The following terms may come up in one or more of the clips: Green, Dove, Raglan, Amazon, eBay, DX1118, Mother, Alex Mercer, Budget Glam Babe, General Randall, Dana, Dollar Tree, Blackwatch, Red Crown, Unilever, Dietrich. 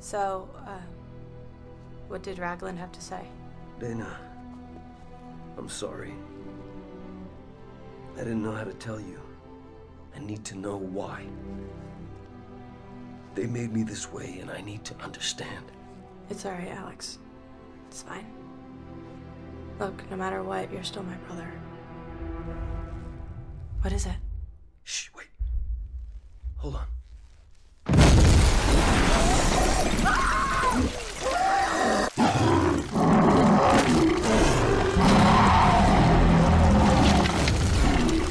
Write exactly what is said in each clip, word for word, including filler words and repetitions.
So, uh, what did Raglan have to say? Dana, I'm sorry. I didn't know how to tell you. I need to know why. They made me this way, and I need to understand. It's all right, Alex. It's fine. Look, no matter what, you're still my brother. What is it? Shh, wait. Hold on.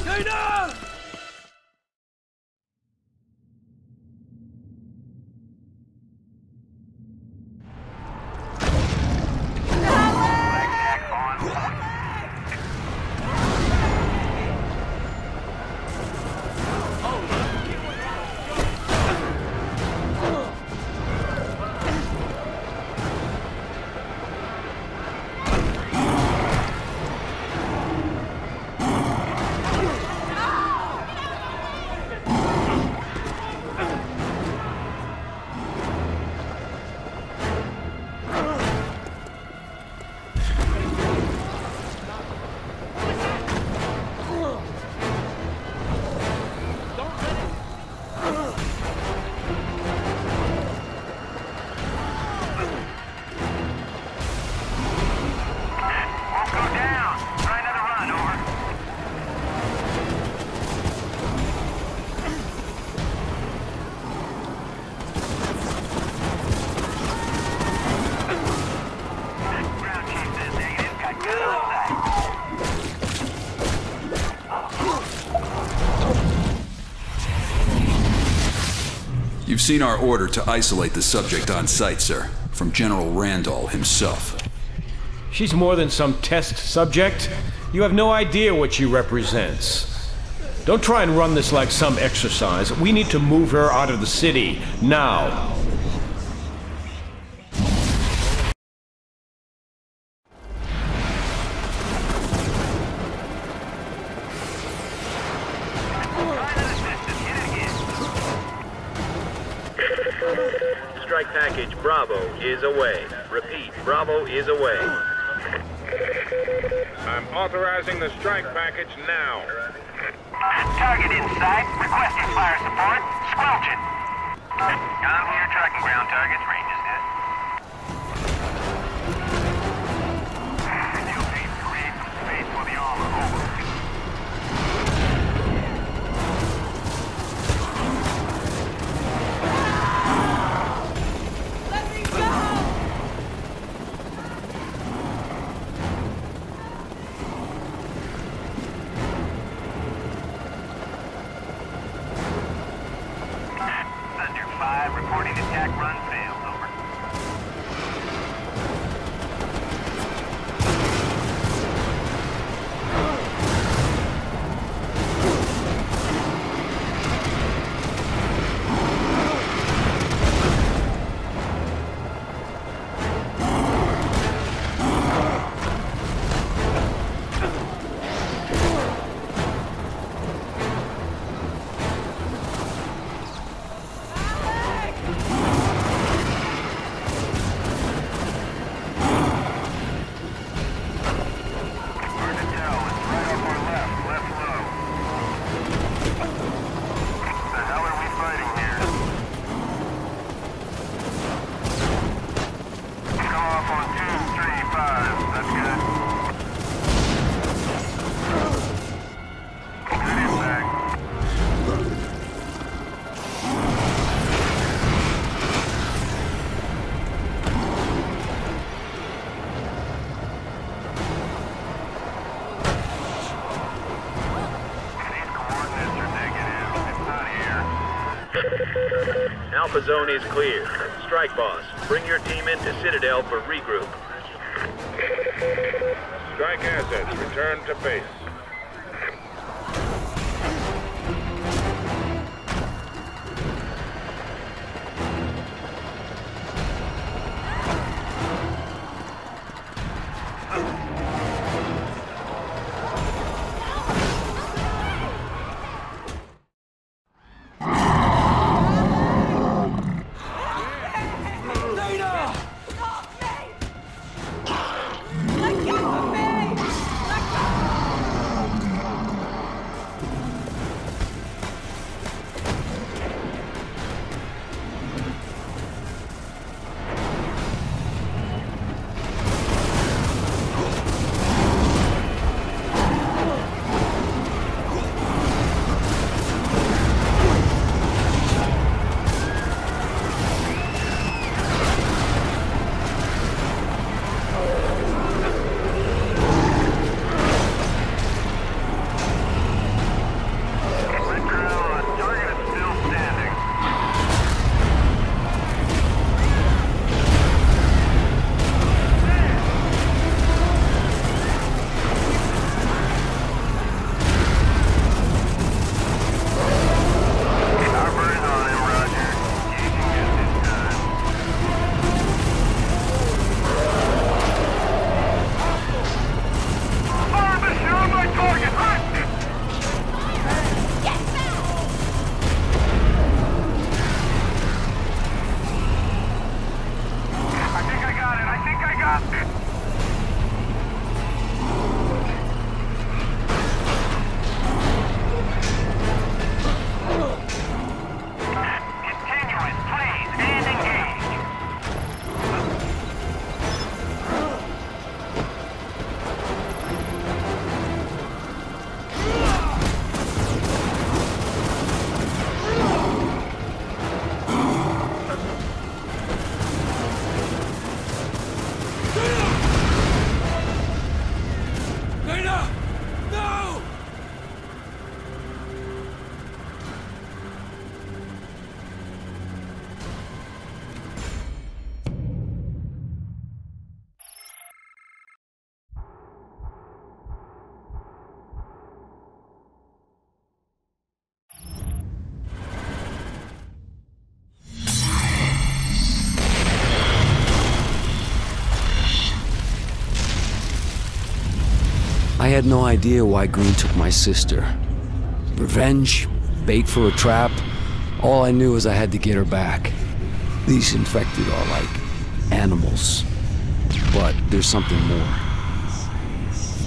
Dana! You've seen our order to isolate the subject on site, sir, from General Randall himself. She's more than some test subject. You have no idea what she represents. Don't try and run this like some exercise. We need to move her out of the city, now. Is away. Repeat, Bravo is away. I'm authorizing the strike package now. Target in sight. Requesting fire support. Squelch it. I'm here tracking ground targets. Range is good. New base create some space for the armor. Over. Alpha zone is clear. Strike boss, bring your team into Citadel for regroup. Strike assets, return to base. No! I had no idea why Green took my sister. Revenge, bait for a trap, all I knew was I had to get her back. These infected are like animals, but there's something more.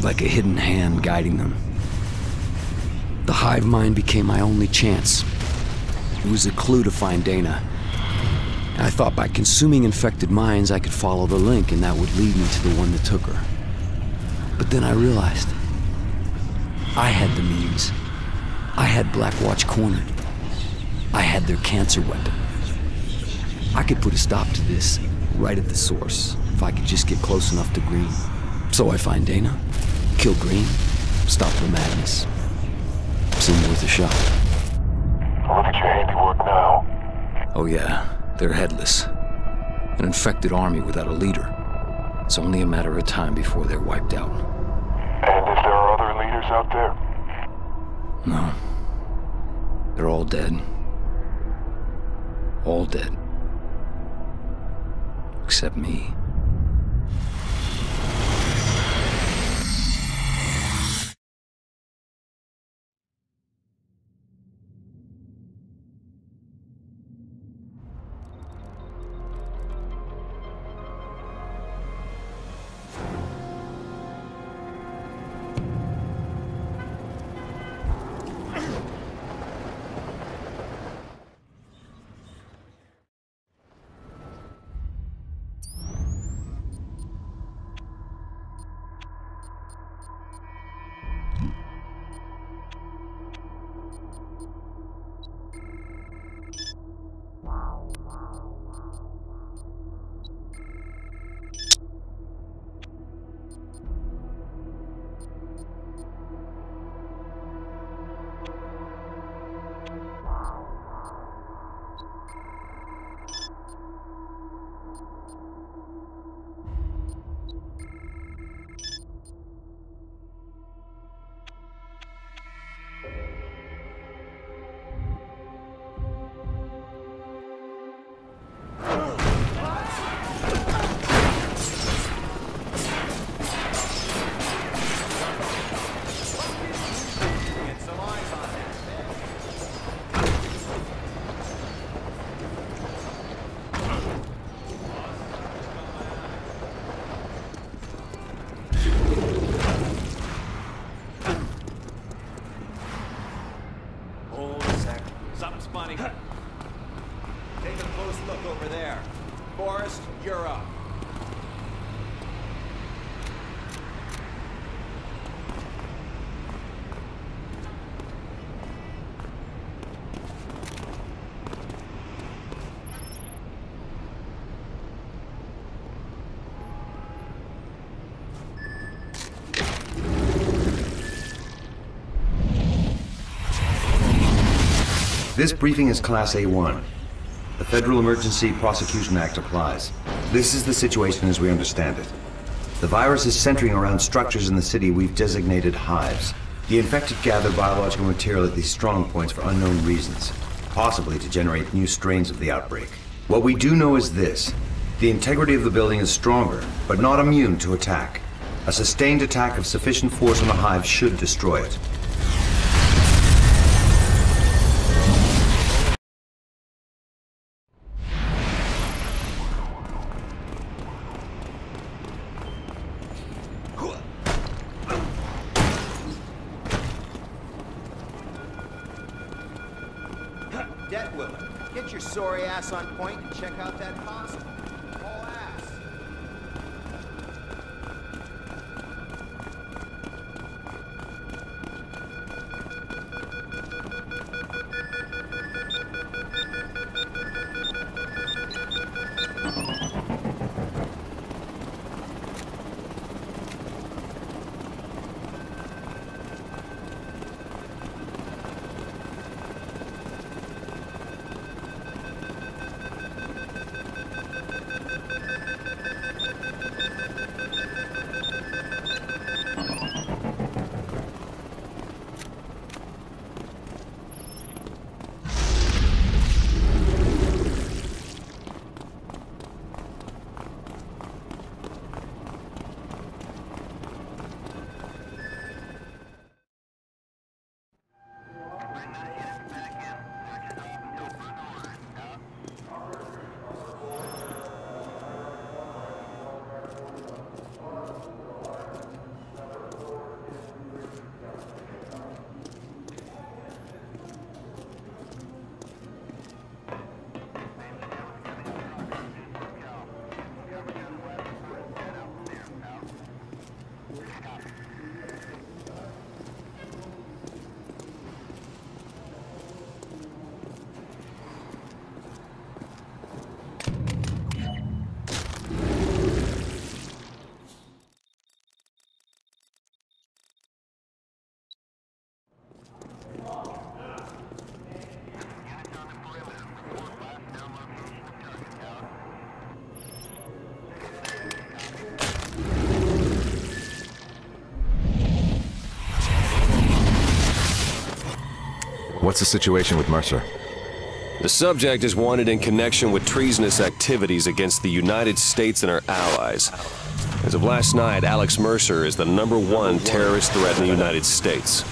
Like a hidden hand guiding them. The hive mind became my only chance. It was a clue to find Dana. I thought by consuming infected minds I could follow the link and that would lead me to the one that took her. But then I realized, I had the means. I had Blackwatch cornered. I had their cancer weapon. I could put a stop to this right at the source if I could just get close enough to Green. So I find Dana, kill Green, stop the madness. Seemed worth a shot. Look at your handiwork now. Oh yeah, they're headless. An infected army without a leader. It's only a matter of time before they're wiped out. And if there are other leaders out there? No. They're all dead. All dead. Except me. This briefing is Class A one. The Federal Emergency Prosecution Act applies. This is the situation as we understand it. The virus is centering around structures in the city we've designated hives. The infected gather biological material at these strong points for unknown reasons, possibly to generate new strains of the outbreak. What we do know is this. The integrity of the building is stronger, but not immune to attack. A sustained attack of sufficient force on the hive should destroy it. your sorry ass on point and check out that cost. All ass. What's the situation with Mercer? The subject is wanted in connection with treasonous activities against the United States and our allies. As of last night, Alex Mercer is the number one terrorist threat in the United States.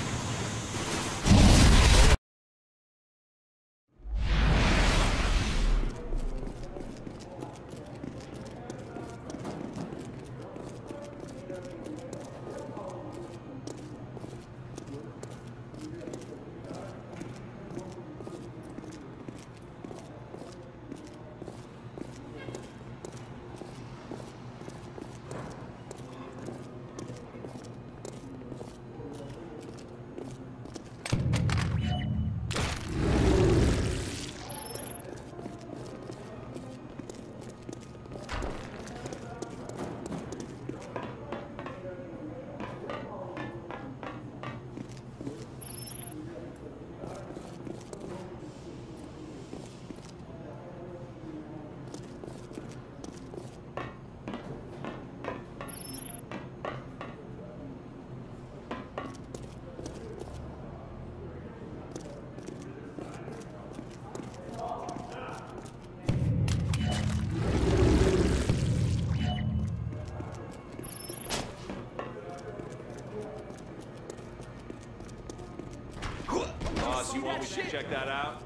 Check that out.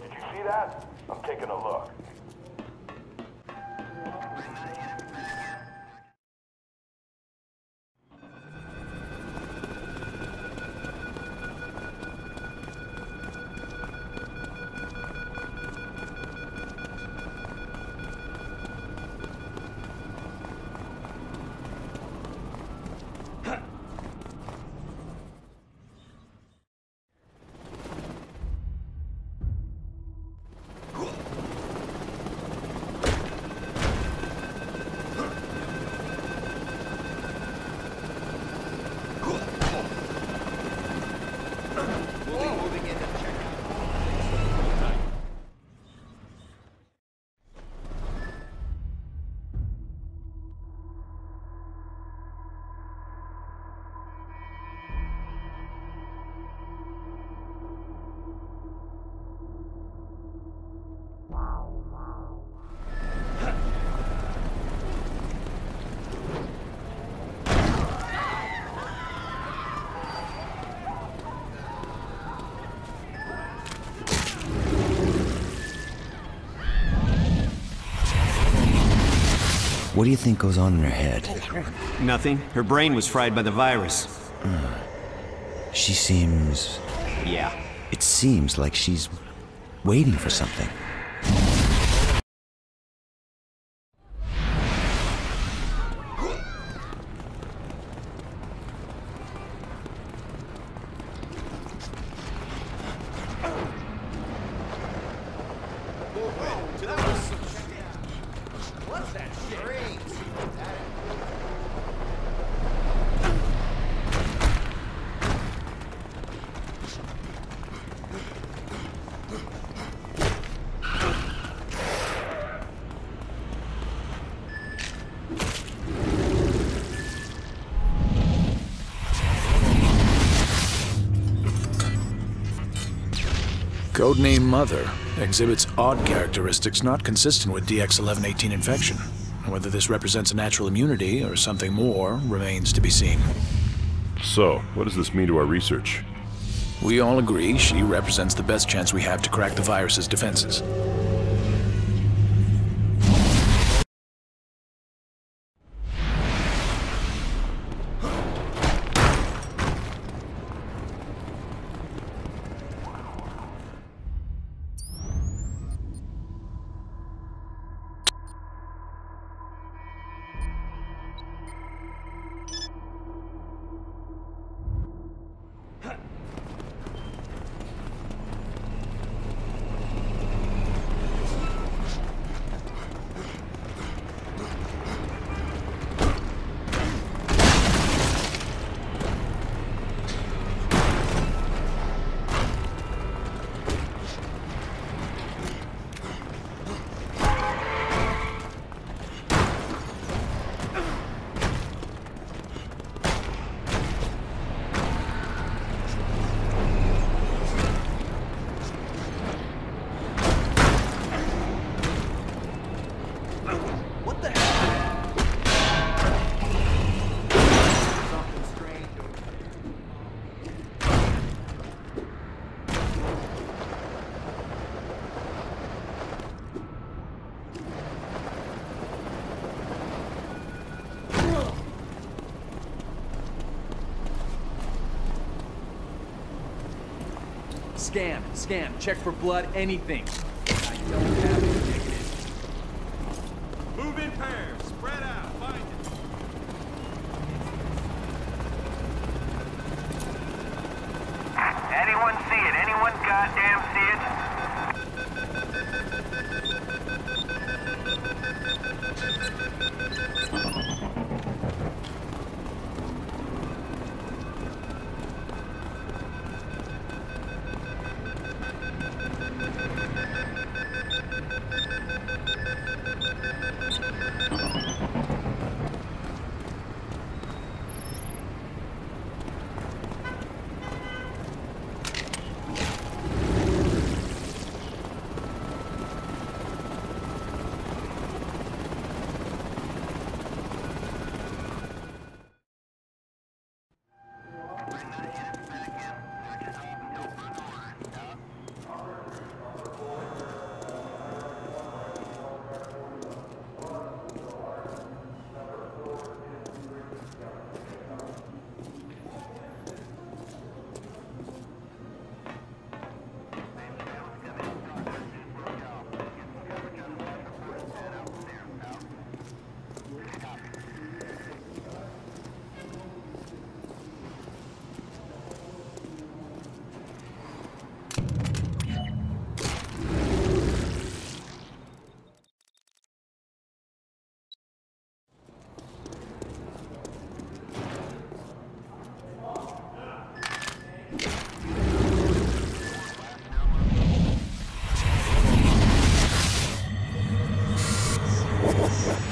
Did you see that? I'm taking a look. What do you think goes on in her head? Nothing. Her brain was fried by the virus. Uh, she seems... Yeah. It seems like she's waiting for something. Codename Mother exhibits odd characteristics not consistent with D X eleven eighteen infection. Whether this represents a natural immunity or something more remains to be seen. So, what does this mean to our research? We all agree she represents the best chance we have to crack the virus's defenses. Scan, scan, check for blood, anything. I don't have a negative. Move in pairs, spread out, find it. Anyone see it? Anyone goddamn see it?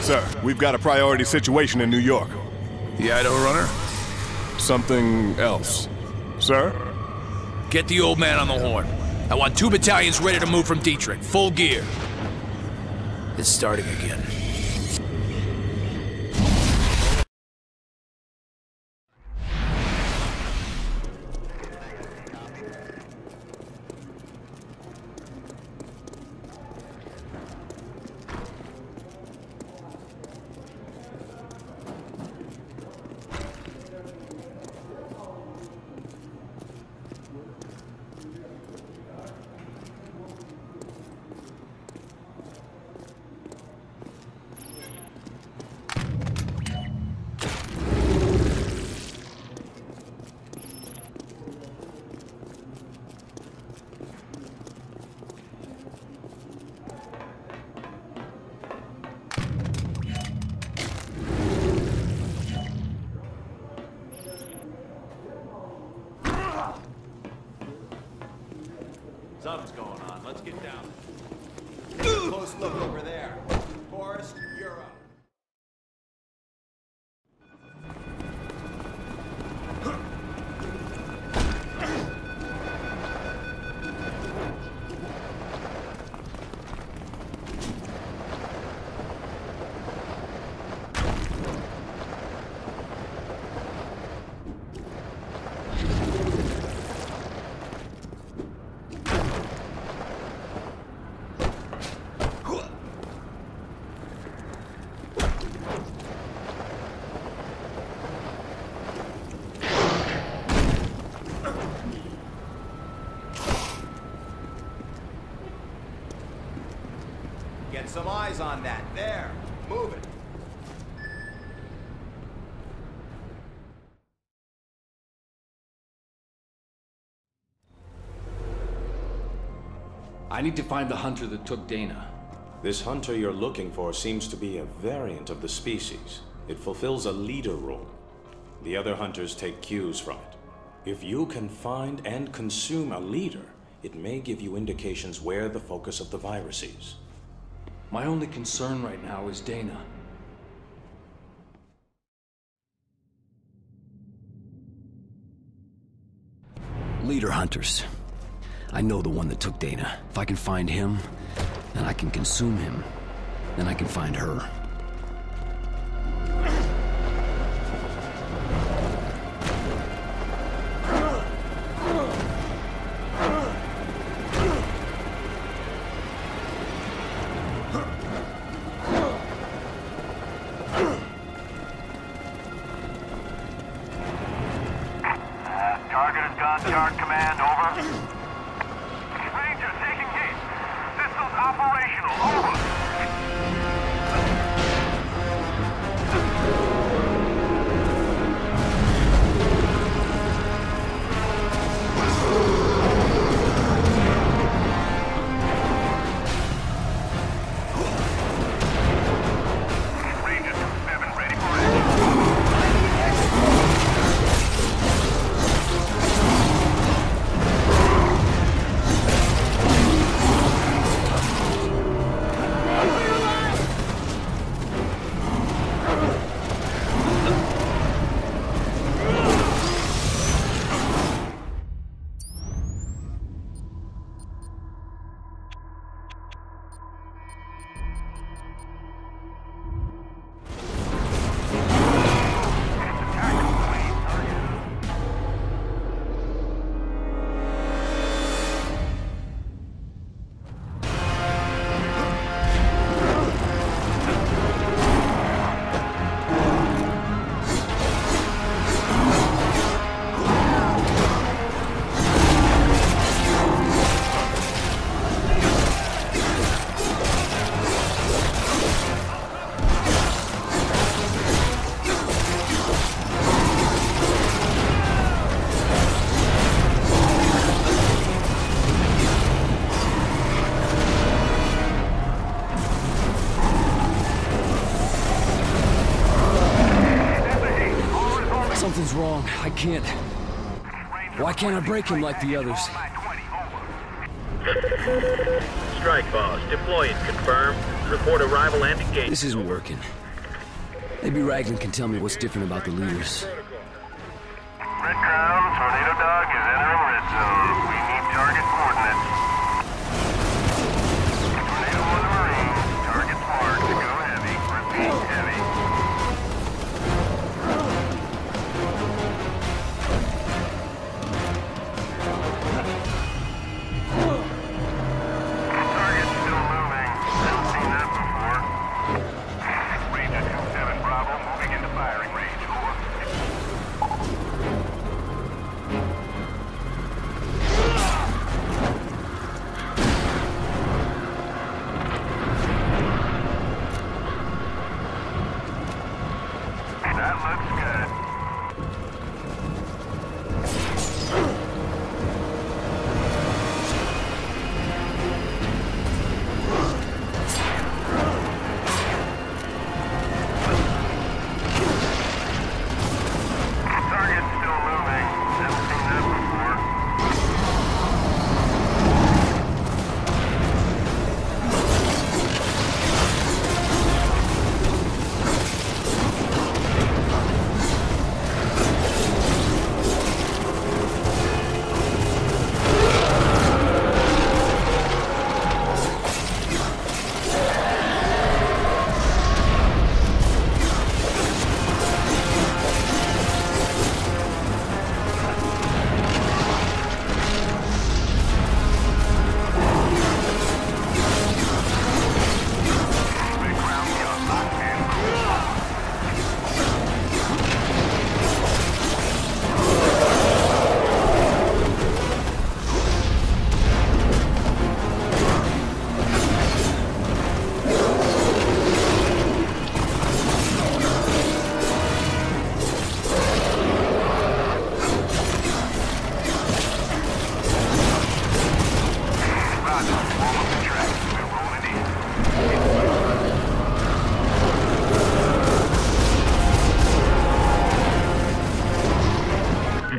Sir, we've got a priority situation in New York. The Idaho runner? Something else. Sir? Get the old man on the horn. I want two battalions ready to move from Dietrich, full gear. It's starting again. Something's going on. Let's get down. Close look over there. Forrest, you're up. some eyes on that. There. Move it. I need to find the hunter that took Dana. This hunter you're looking for seems to be a variant of the species. It fulfills a leader role. The other hunters take cues from it. If you can find and consume a leader, it may give you indications where the focus of the virus is. My only concern right now is Dana. Leader hunters. I know the one that took Dana. If I can find him, then I can consume him. Then I can find her. I can't. Why can't I break him like the others? Strike boss, deploy and confirm. Report arrival and engage. This isn't working. Maybe Raglan can tell me what's different about the leaders. Red Crown, Tornado Dog is entering red zone. We need target coordinates. Tornado on the Marine, target's marked. Go heavy, repeat heavy.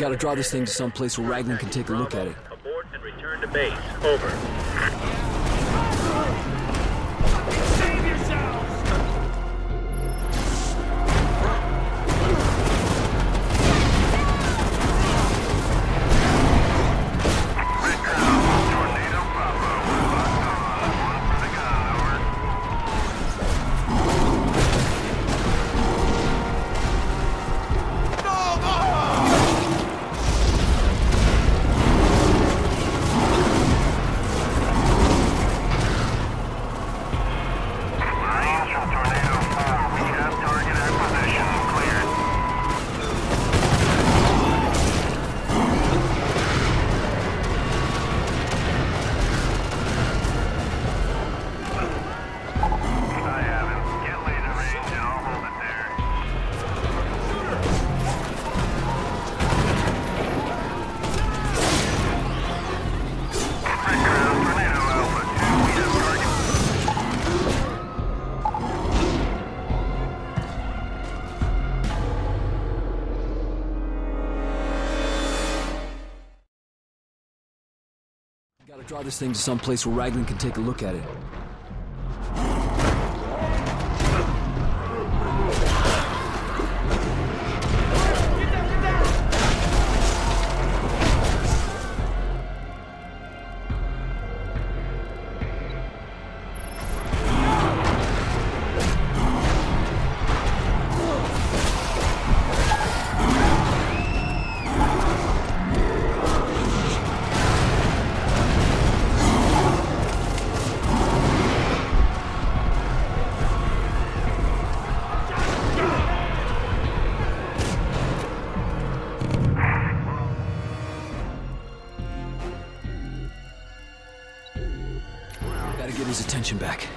gotta draw this thing to some place where Raglan can take a look at it. Abort and return to base. Over. Save Gotta draw this thing to some place where Raglan can take a look at it. Back.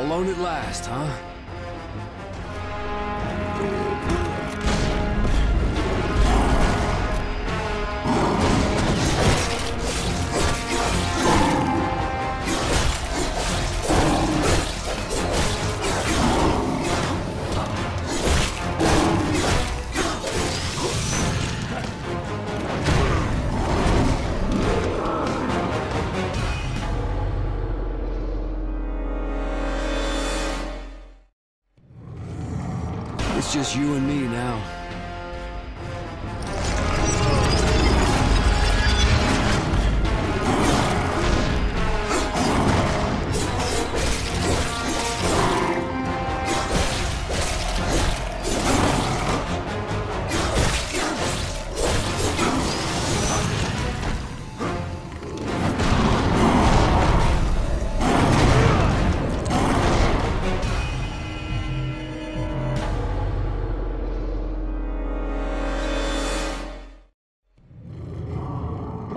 Alone at last, huh? just you and me now.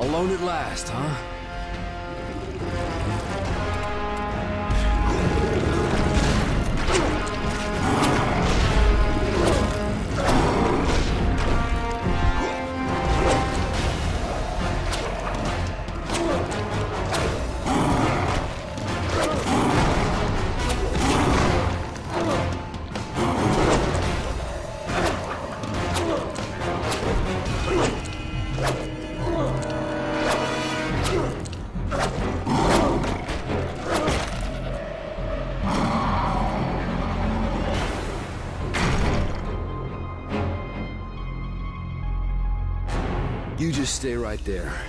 Alone at last, huh? Stay right there.